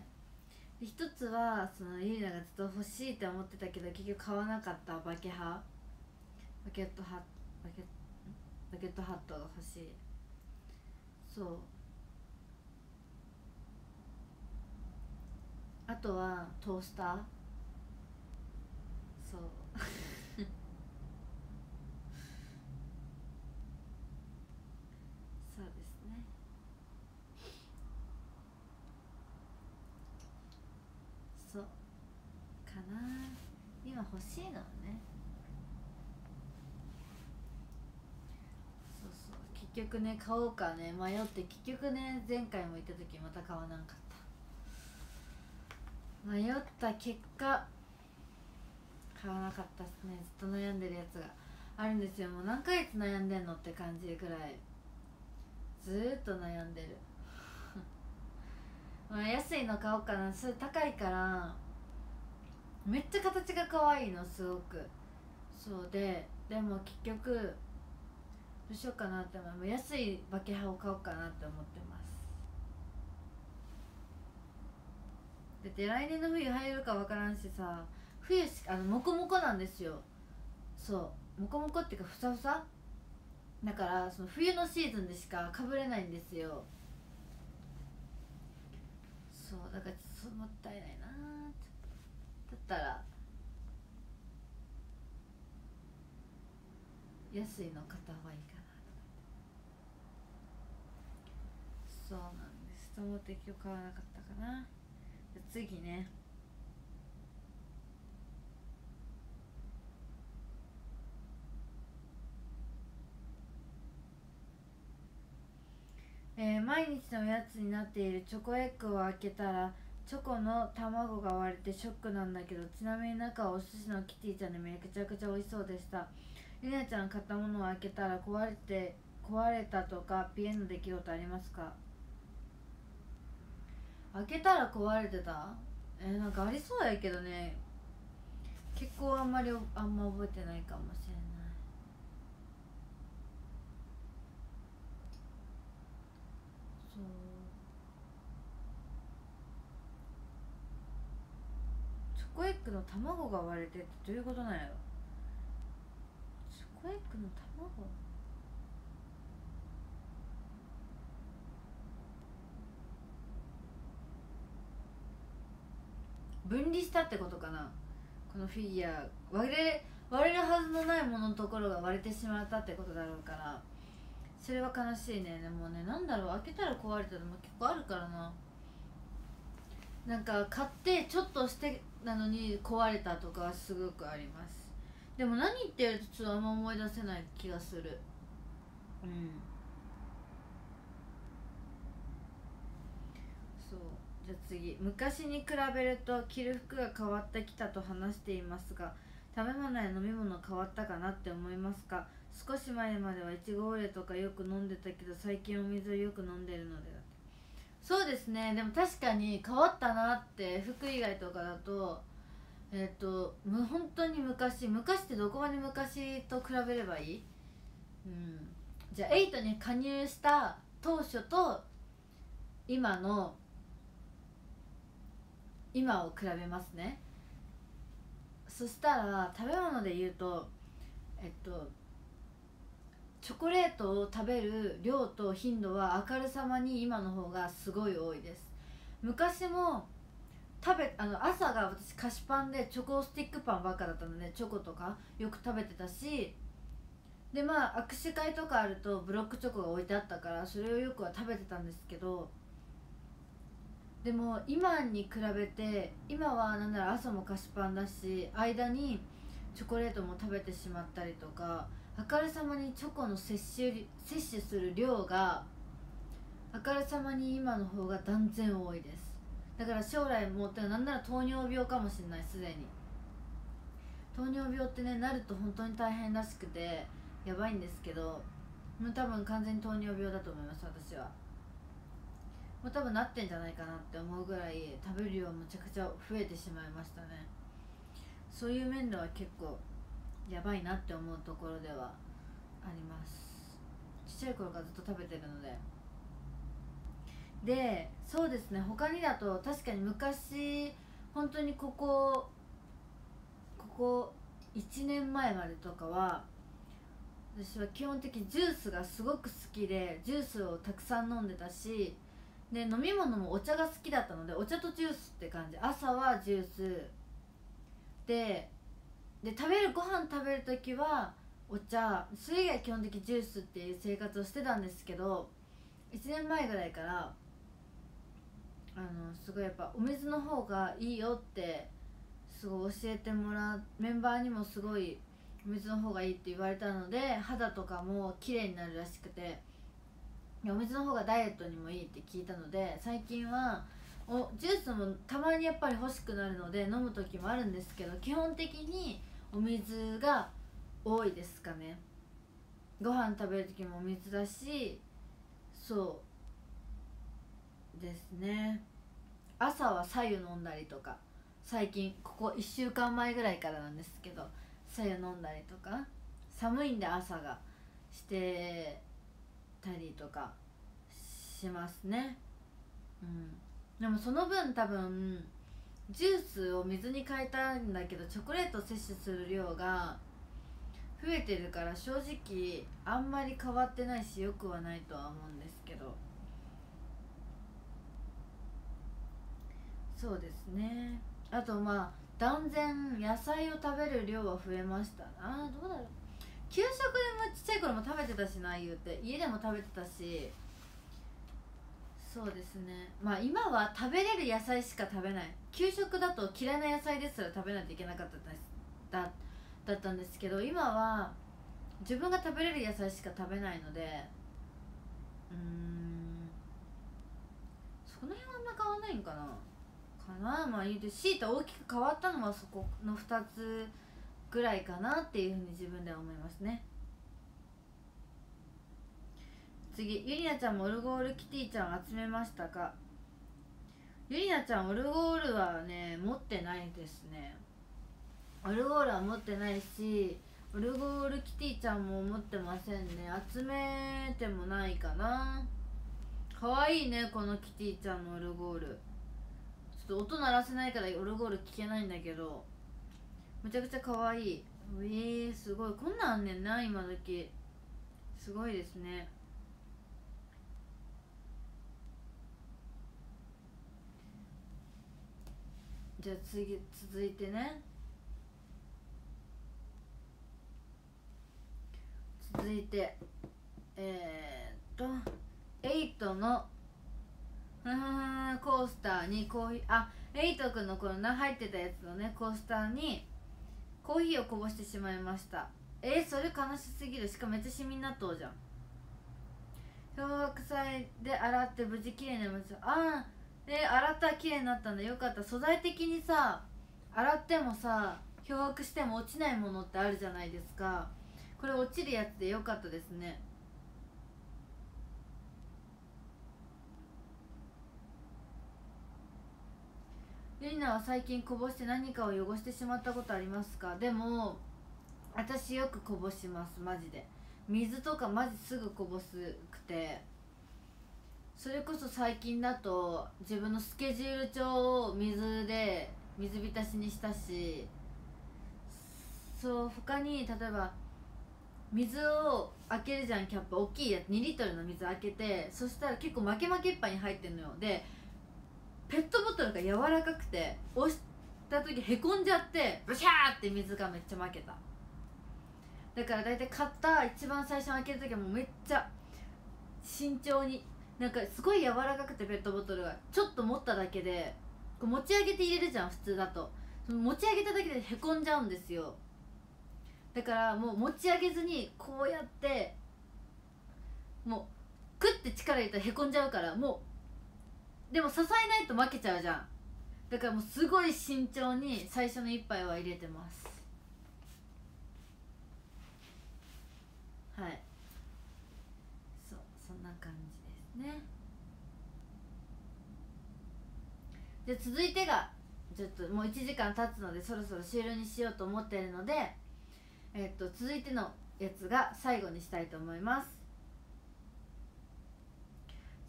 一つはそのゆりながずっと欲しいって思ってたけど結局買わなかったバケハバケットハバケバケットハットが欲しい。そう、あとはトースター。そうそうですね。そうかな、今欲しいのはね。そうそう、結局ね買おうかね迷って、結局ね前回も行った時また買わなかった。迷った結果買わなかったですね。ずっと悩んでるやつがあるんですよ。もう何ヶ月悩んでんのって感じぐらいずーっと悩んでるまあ安いの買おうかな。それ高いから。めっちゃ形が可愛いの、すごく。そうで、でも結局どうしようかなって思う。もう安いバケハを買おうかなって思ってます。だって来年の冬入るか分からんしさ。冬しかあのモコモコなんですよ。そうモコモコっていうかふさふさだから、その冬のシーズンでしかかぶれないんですよ。そうだからちょっともったいないな。だったら安いの買った方がいいかなとか。そうなんですと思って今日買わなかったかな。次ね。毎日のおやつになっているチョコエッグを開けたらチョコの卵が割れてショックなんだけど、ちなみに中はお寿司のキティちゃんでめちゃくちゃ美味しそうでした。りなちゃん買ったものを開けたら壊れて壊れたとかピエンの出来事ありますか？開けたら壊れてた、えー、なんかありそうやけどね、結構あんまりあんま覚えてないかもしれない。そうチョコエッグの卵が割れてってどういうことなんやろ。チョコエッグの卵、分離したってことかな。このフィギュア割れ割れるはずのないもののところが割れてしまったってことだろうから、それは悲しいね。でもね、なんだろう、開けたら壊れたのも結構あるからな。なんか買ってちょっとしてなのに壊れたとかはすごくあります。でも何言ってるとちょっとあんま思い出せない気がする。うん、そう。じゃあ次、昔に比べると着る服が変わってきたと話していますが、食べ物や飲み物変わったかなって思いますか？少し前まではいちごオレとかよく飲んでたけど、最近お水をよく飲んでるのでだって。そうですね、でも確かに変わったなって。服以外とかだとえっともう本当に昔昔ってどこまで昔と比べればいい？うんじゃあエイトに加入した当初と今の今を比べますね。そしたら食べ物で言うとえっとチョコレートを食べる量と頻度は明るさまに今の方がすごい多いです。昔も食べあの朝が私菓子パンでチョコスティックパンばっかだったので、チョコとかよく食べてたし、でまあ握手会とかあるとブロックチョコが置いてあったからそれをよくは食べてたんですけど、でも今に比べて今はなんなら朝も菓子パンだし間にチョコレートも食べてしまったりとか、明るさまにチョコの摂取、摂取する量が明るさまに今の方が断然多いです。だから将来もってなんなら糖尿病かもしれない。すでに糖尿病ってねなると本当に大変らしくてやばいんですけど、もう多分完全に糖尿病だと思います。私はもう多分なってんじゃないかなって思うぐらい食べる量むちゃくちゃ増えてしまいましたね。そういう面では結構やばいなって思うところではあります。ちっちゃい頃からずっと食べてるので。でそうですね、他にだと確かに昔本当にここここいちねんまえまでとかは私は基本的にジュースがすごく好きでジュースをたくさん飲んでたし、で飲み物もお茶が好きだったのでお茶とジュースって感じ。朝はジュースで、で食べるご飯食べる時はお茶、それ以外基本的にジュースっていう生活をしてたんですけど、いちねんまえぐらいからあのすごいやっぱお水の方がいいよってすごい教えてもらう、メンバーにもすごいお水の方がいいって言われたので、肌とかも綺麗になるらしくて。お水の方がダイエットにもいいって聞いたので、最近はおジュースもたまにやっぱり欲しくなるので飲む時もあるんですけど、基本的にお水が多いですかね。ご飯食べる時もお水だし、そうですね、朝は白湯飲んだりとか、最近ここいっしゅうかんまえぐらいからなんですけど白湯飲んだりとか、寒いんで朝がしてたりとかしますね。うんでもその分多分ジュースを水に変えたんだけどチョコレートを摂取する量が増えてるから、正直あんまり変わってないしよくはないとは思うんですけど、そうですね。あとまあ断然野菜を食べる量は増えました。ああどうだろう、給食でもちっちゃい頃も食べてたしな、言うて家でも食べてたし、そうですね。まあ今は食べれる野菜しか食べない、給食だと嫌いな野菜ですら食べないといけなかったですだだったんですけど、今は自分が食べれる野菜しか食べないので、うーんその辺はあんま変わんないんかなかなまあ言うて強いて大きく変わったのはそこのふたつぐらいかなっていうふうに自分では思いますね。次、ゆりなちゃんもオルゴールキティちゃん集めましたか。ゆりなちゃんオルゴールはね持ってないですね。オルゴールは持ってないしオルゴールキティちゃんも持ってませんね。集めてもないかな。かわいいねこのキティちゃんのオルゴール。ちょっと音鳴らせないからオルゴール聞けないんだけどめちゃくちゃかわいい。えー、すごいこんなんあんねんな今時。すごいですね。じゃあ次続いてね続いてえー、っとエイトのうんコースターにコーヒーあエイトくんのこの入ってたやつのねコースターにコーヒーをこぼしてしまいました。えー、それ悲しすぎる。しかもめっちゃシミになっとうじゃん。漂白剤で洗って無事きれいになりました。あーで洗ったら綺麗になったんだよかった。素材的にさ洗ってもさ漂白しても落ちないものってあるじゃないですか。これ落ちるやつでよかったですね。ゆりなは最近こぼして何かを汚してしまったことありますか。でも私よくこぼします。マジで水とかマジすぐこぼすくてそれこそ最近だと自分のスケジュール帳を水で水浸しにしたしそう他に例えば水を開けるじゃんキャップ大きいやつにリットルの水開けてそしたら結構負け負けっぱに入ってるのよ。でペットボトルが柔らかくて押した時へこんじゃってブシャーって水がめっちゃ負けた。だから大体買った一番最初開ける時はもうめっちゃ慎重に。なんかすごい柔らかくてペットボトルがちょっと持っただけでこう持ち上げて入れるじゃん普通だとその持ち上げただけでへこんじゃうんですよ。だからもう持ち上げずにこうやってもうクッて力入れたらへこんじゃうからもうでも支えないと負けちゃうじゃん。だからもうすごい慎重に最初の一杯は入れてます。はいそうそんな感じね。じゃあ続いてがちょっともういちじかん経つのでそろそろ終了にしようと思っているので、えっと続いてのやつが最後にしたいと思います。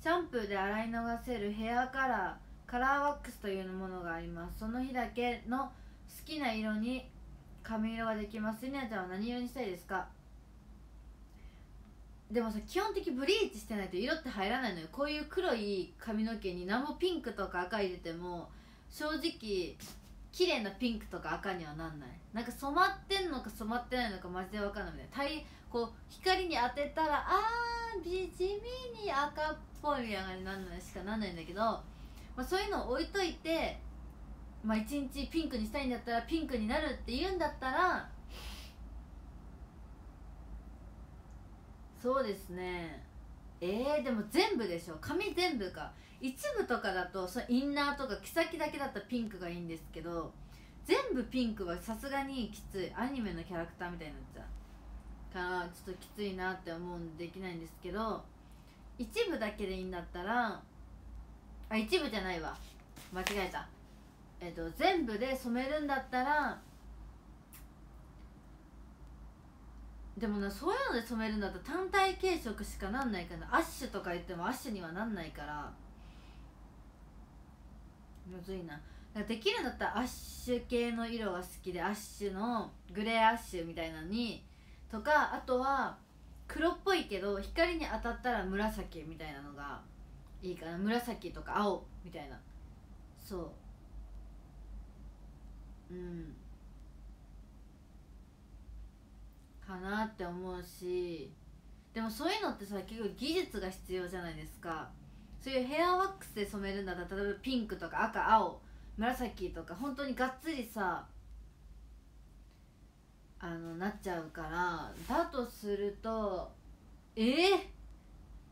シャンプーで洗い逃せるヘアカラーカラーワックスというものがあります。その日だけの好きな色に髪色ができます。ゆりなちゃんは何色にしたいですか。でもさ基本的ブリーチしてないと色って入らないのよ。こういう黒い髪の毛に何もピンクとか赤入れても正直綺麗なピンクとか赤にはなんない。なんか染まってんのか染まってないのかマジで分かんないみたいな。こう光に当てたらあー地味に赤っぽいみたいにならないしかなんないんだけど、まあ、そういうのを置いといて、まあ、いちにちピンクにしたいんだったらピンクになるって言うんだったらそうですね。えー、でも全部でしょ髪全部か一部とかだとそのインナーとか毛先だけだったらピンクがいいんですけど全部ピンクはさすがにきつい。アニメのキャラクターみたいになっちゃうからちょっときついなって思うんでできないんですけど一部だけでいいんだったらあ一部じゃないわ間違えた。えっと全部で染めるんだったらでもなそういうので染めるんだったら単体系色しかなんないからアッシュとか言ってもアッシュにはなんないからむずいな。できるんだったらアッシュ系の色が好きでアッシュのグレーアッシュみたいなのにとかあとは黒っぽいけど光に当たったら紫みたいなのがいいかな。紫とか青みたいなそううんかなって思うしでもそういうのってさ結局技術が必要じゃないですか。そういうヘアワックスで染めるんだったら例えばピンクとか赤青紫とか本当にがっつりさあのなっちゃうからだとするとえー、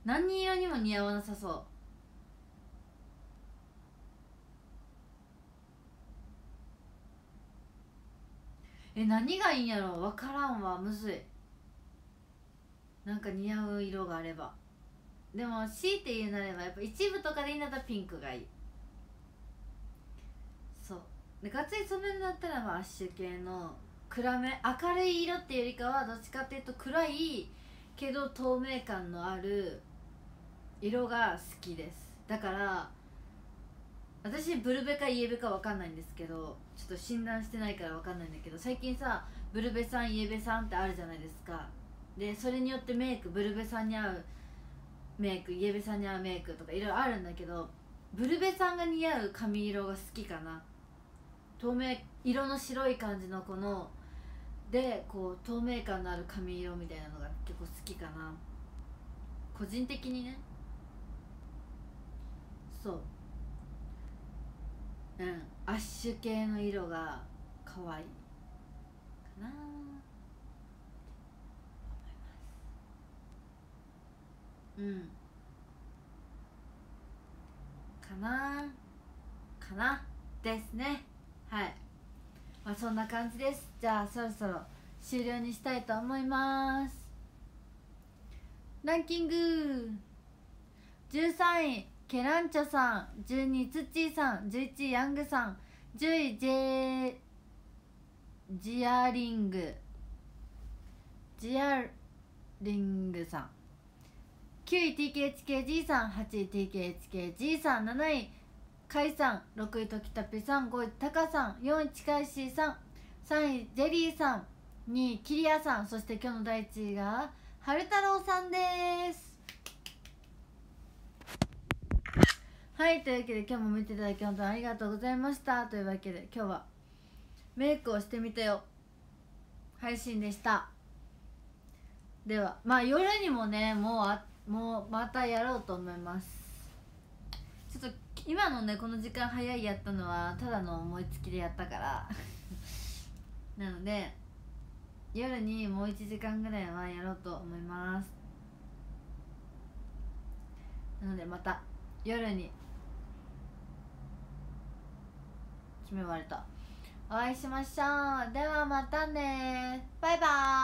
何色にも似合わなさそう。え何がいいんやろう、分からんわ、むずい。なんか似合う色があれば。でも強いて言うなればやっぱ一部とかでいいんだったらピンクがいい。そうでガッツリ染めるんだったらまあアッシュ系の暗め明るい色っていうよりかはどっちかっていうと暗いけど透明感のある色が好きです。だから私ブルベかイエベか分かんないんですけど、ちょっと診断してないから分かんないんだけど、最近さブルベさんイエベさんってあるじゃないですか。でそれによってメイク、ブルベさんに合うメイク、イエベさんに合うメイクとかいろいろあるんだけど、ブルベさんが似合う髪色が好きかな。透明色の白い感じのこのでこう透明感のある髪色みたいなのが結構好きかな、個人的にね。そううん、アッシュ系の色が可愛いかなと思います。うんかなかなですね。はい、まあそんな感じです。じゃあそろそろ終了にしたいと思います。ランキングじゅうさんいケランチョさん、じゅうにいツッチーさん、じゅういちいヤングさん、じゅういジェジアリングジアリングさん、きゅうい ティーケーエイチケージー さん、はちい ティーケーエイチケージー さん、なないカイさん、ろくいトキタピさん、ごいタカさん、よんいチカイシーさん、さんいジェリーさん、にいキリアさん、そして今日のだいいちいが春太郎さんです。はい、というわけで今日も見ていただき本当にありがとうございました。というわけで今日はメイクをしてみたよ配信でした。ではまあ夜にもねもうあもうまたやろうと思います。ちょっと今のねこの時間早いやったのはただの思いつきでやったからなので夜にもういちじかんぐらいはやろうと思います。なのでまた夜に決められたお会いしましょう。ではまたね、バイバーイ。